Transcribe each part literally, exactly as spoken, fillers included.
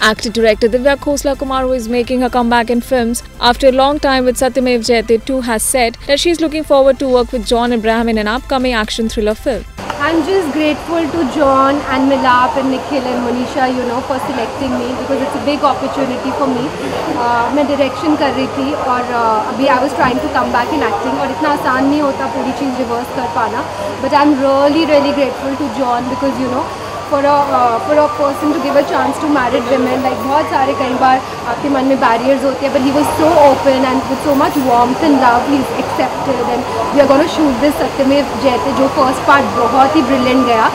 Actor-director Divya Khosla Kumar, who is making her comeback in films after a long time with Satyameva Jayate two, has said that she is looking forward to work with John Abraham in an upcoming action thriller film. I'm just grateful to John and Milap and Nikhil and Manisha, you know, for selecting me because it's a big opportunity for me. Uh, मैं direction कर रही थी और uh, अभी I was trying to come back in acting और इतना आसान नहीं होता पूरी चीज़ reverse कर पाना. But I'm really really grateful to John because you know for a uh, for a person to give a chance to married women like बहुत सारे कई बार आपके मन में barriers होते हैं but he was so open and with so much warmth and love he's accepted and we are going to shoot this Satyameva Jayate जो first part बहुत ही brilliant गया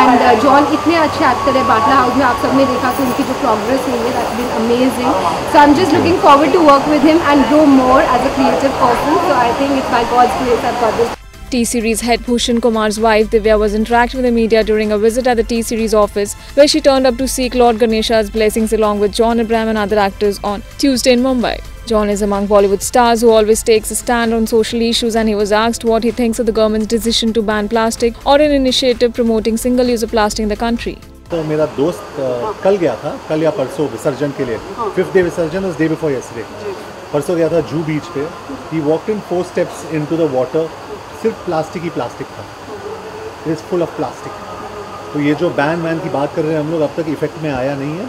and uh, John इतने अच्छे एक्टर है बाटला house में आप सबने देखा तो उनकी जो progress हुई है that's been amazing so I'm just looking forward to work with him and grow more as a creative person so I think it's by God's grace I've got this. T-Series head Bhushan Kumar's wife Divya was interacting with the media during a visit at the T-Series office where she turned up to seek Lord Ganesha's blessings along with John Abraham and other actors on Tuesday in Mumbai. John is among Bollywood stars who always takes a stand on social issues and he was asked what he thinks of the government's decision to ban plastic or an initiative promoting single-use of plastic in the country. तो मेरा दोस्त कल गया था कल या परसों विसर्जन के लिए fifth day विसर्जन was day before yesterday परसों गया था जू बीच पे he walked in four steps into the water सिर्फ प्लास्टिक ही प्लास्टिक था it is full of plastic तो ये जो बैन बैन की बात कर रहे हैं हम लोग अब तक इफेक्ट में आया नहीं है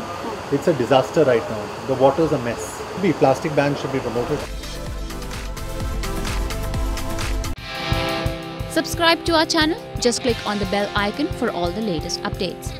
it's a disaster right now the water is a mess the plastic ban should be promoted Subscribe to our channel just click on the bell icon for all the latest updates